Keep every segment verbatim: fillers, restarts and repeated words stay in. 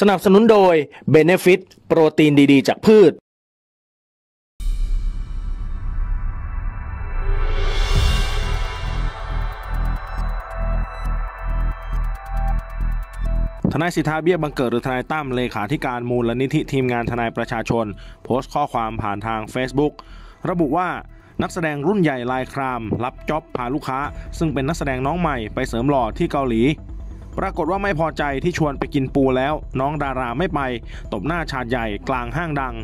สนับสนุนโดย Benefit โปรตีนดีๆจากพืชทนายสิทธา เบี้ยบังเกิดหรือทนายตั้มเลขาธิการมูลนิธิทีมงานทนายประชาชนโพสต์ข้อความผ่านทาง Facebook ระบุว่านักแสดงรุ่นใหญ่ลายครามรับจ็อบพาลูกค้าซึ่งเป็นนักแสดงน้องใหม่ไปเสริมหล่อที่เกาหลีปรากฏว่าไม่พอใจที่ชวนไปกินปูแล้วน้องดาราไม่ไปตบหน้าฉาดใหญ่กลางห้างดัง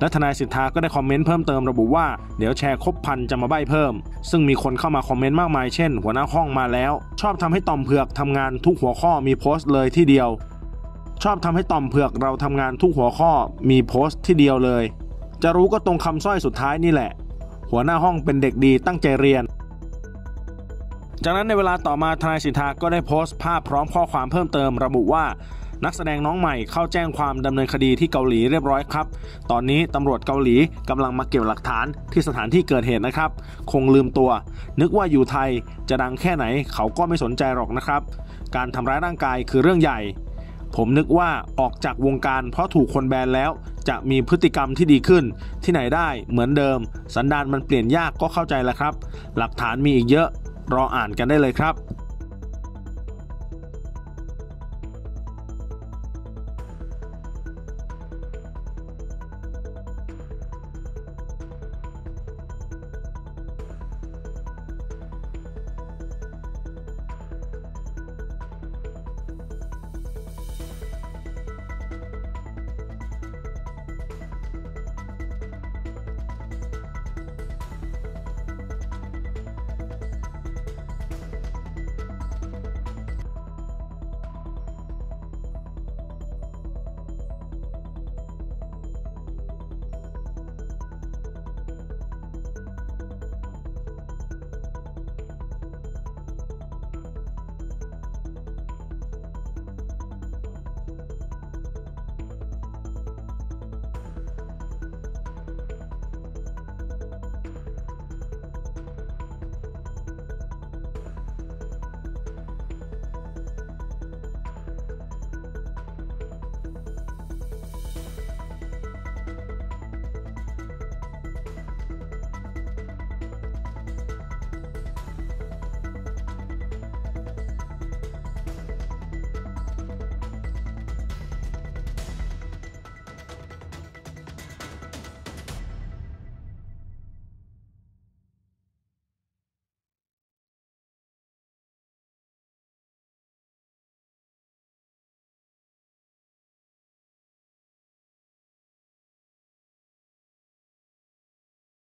และทนายสิทธาก็ได้คอมเมนต์เพิ่มเติมระบุว่าเดี๋ยวแชร์ครบพันจะมาใบ้เพิ่มซึ่งมีคนเข้ามาคอมเมนต์มากมายเช่นหัวหน้าห้องมาแล้วชอบทำให้ต่อมเผือกทำงานทุกหัวข้อมีโพสต์เลยที่เดียวชอบทำให้ต่อมเผือกเราทำงานทุกหัวข้อมีโพสต์ที่เดียวเลยจะรู้ก็ตรงคำสร้อยสุดท้ายนี่แหละหัวหน้าห้องเป็นเด็กดีตั้งใจเรียนจากนั้นในเวลาต่อมาทนายสิทธาก็ได้โพสต์ภาพพร้อมข้อความเพิ่มเติมระบุว่านักแสดงน้องใหม่เข้าแจ้งความดำเนินคดีที่เกาหลีเรียบร้อยครับตอนนี้ตำรวจเกาหลีกำลังมาเก็บหลักฐานที่สถานที่เกิดเหตุนะครับคงลืมตัวนึกว่าอยู่ไทยจะดังแค่ไหนเขาก็ไม่สนใจหรอกนะครับการทำร้ายร่างกายคือเรื่องใหญ่ผมนึกว่าออกจากวงการเพราะถูกคนแบนแล้วจะมีพฤติกรรมที่ดีขึ้นที่ไหนได้เหมือนเดิมสันดานมันเปลี่ยนยากก็เข้าใจแล้วครับหลักฐานมีอีกเยอะรออ่านกันได้เลยครับ